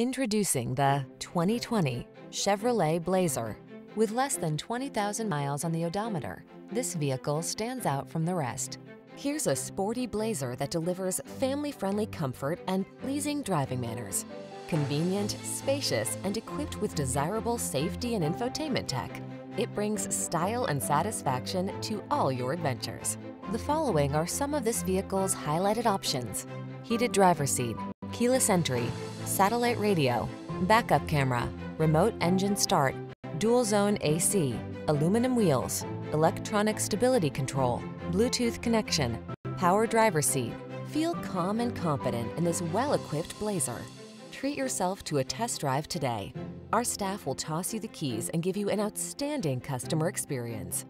Introducing the 2020 Chevrolet Blazer. With less than 20,000 miles on the odometer, this vehicle stands out from the rest. Here's a sporty Blazer that delivers family-friendly comfort and pleasing driving manners. Convenient, spacious, and equipped with desirable safety and infotainment tech, it brings style and satisfaction to all your adventures. The following are some of this vehicle's highlighted options: heated driver's seat, keyless entry, satellite radio, backup camera, remote engine start, dual zone AC, aluminum wheels, electronic stability control, Bluetooth connection, power driver's seat. Feel calm and confident in this well-equipped Blazer. Treat yourself to a test drive today. Our staff will toss you the keys and give you an outstanding customer experience.